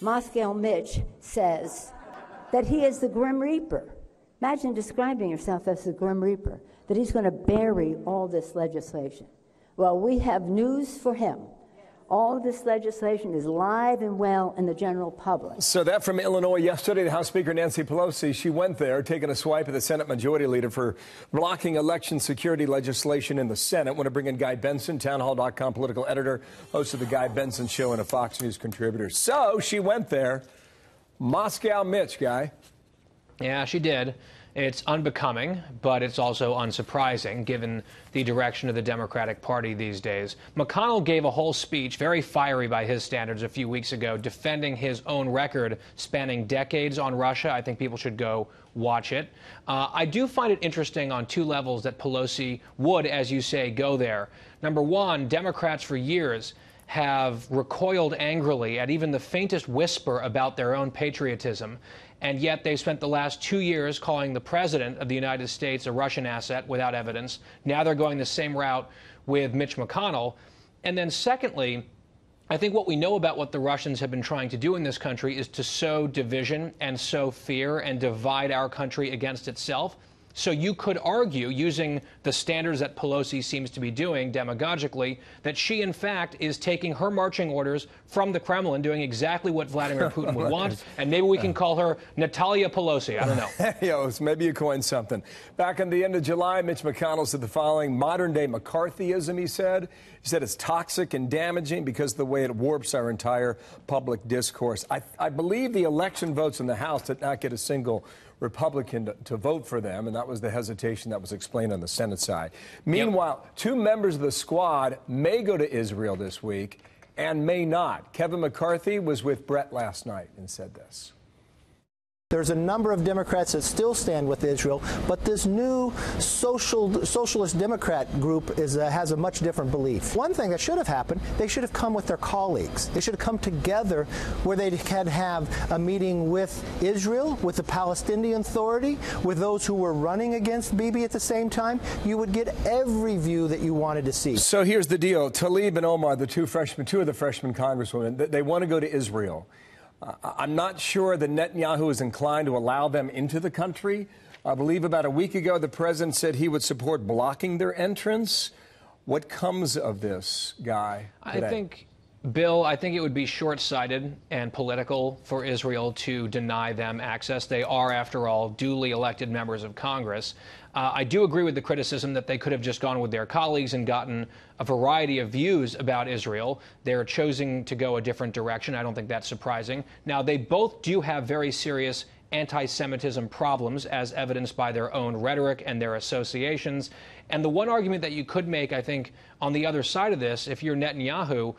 Moscow Mitch says that he is the Grim Reaper. Imagine describing yourself as the Grim Reaper, that he's going to bury all this legislation. Well, we have news for him. All of this legislation is live and well in the general public. So that from Illinois yesterday, the House Speaker Nancy Pelosi, she went there, taking a swipe at the Senate Majority Leader for blocking election security legislation in the Senate. I want to bring in Guy Benson, townhall.com political editor, host of the Guy Benson Show and a Fox News contributor. So she went there. Moscow Mitch, Guy. Yeah, she did. It's unbecoming, but it's also unsurprising, given the direction of the Democratic Party these days. McConnell gave a whole speech, very fiery by his standards, a few weeks ago, defending his own record spanning decades on Russia. I think people should go watch it. I do find it interesting on two levels that Pelosi would, as you say, go there. Number one, Democrats for years have recoiled angrily at even the faintest whisper about their own patriotism, and yet they spent the last 2 years calling the president of the United States a Russian asset without evidence. Now they're going the same route with Mitch McConnell. And then secondly, I think what we know about what the Russians have been trying to do in this country is to sow division and sow fear and divide our country against itself. So you could argue, using the standards that Pelosi seems to be doing demagogically, that she, in fact, is taking her marching orders from the Kremlin, doing exactly what Vladimir Putin would want, and maybe we can call her Natalia Pelosi. I don't know. Yo, maybe you coined something. Back in the end of July, Mitch McConnell said the following: modern-day McCarthyism, he said. He said it's toxic and damaging because of the way it warps our entire public discourse. I believe the election votes in the House did not get a single Republican to vote for them, and that was the hesitation that was explained on the Senate side. Meanwhile, two members of the squad may go to Israel this week and may not. Kevin McCarthy was with Brett last night and said this. There's a number of Democrats that still stand with Israel, but this new socialist Democrat group has a much different belief. One thing that should have happened, they should have come with their colleagues. They should have come together where they could have a meeting with Israel, with the Palestinian Authority, with those who were running against Bibi at the same time. You would get every view that you wanted to see. So here's the deal. Tlaib and Omar, the two of the freshman congresswomen, they want to go to Israel. I'm not sure that Netanyahu is inclined to allow them into the country. I believe about a week ago, the president said he would support blocking their entrance. What comes of this, Guy, today? I think it would be short-sighted and political for Israel to deny them access. They are, after all, duly elected members of Congress. I do agree with the criticism that they could have just gone with their colleagues and gotten a variety of views about Israel. They're choosing to go a different direction. I don't think that's surprising. Now, they both do have very serious anti-Semitism problems, as evidenced by their own rhetoric and their associations. And the one argument that you could make, I think, on the other side of this, if you're Netanyahu,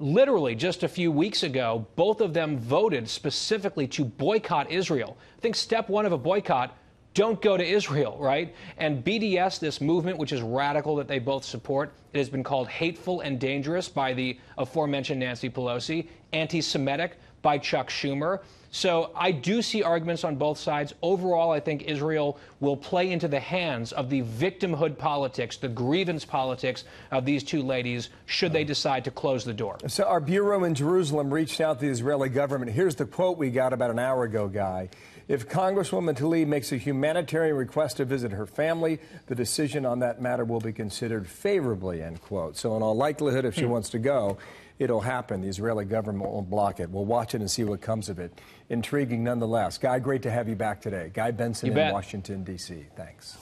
literally just a few weeks ago, both of them voted specifically to boycott Israel. I think step one of a boycott, don't go to Israel, right? And BDS, this movement, which is radical that they both support, it has been called hateful and dangerous by the aforementioned Nancy Pelosi, anti-Semitic by Chuck Schumer. So I do see arguments on both sides. Overall, I think Israel will play into the hands of the victimhood politics, the grievance politics of these two ladies, should they decide to close the door. So our bureau in Jerusalem reached out to the Israeli government. Here's the quote we got about an hour ago, Guy. If Congresswoman Tlaib makes a humanitarian request to visit her family, the decision on that matter will be considered favorably, end quote. So in all likelihood, if she wants to go, it'll happen. The Israeli government won't block it. We'll watch it and see what comes of it. Intriguing nonetheless. Guy, great to have you back today. Guy Benson in Washington, D.C. Thanks.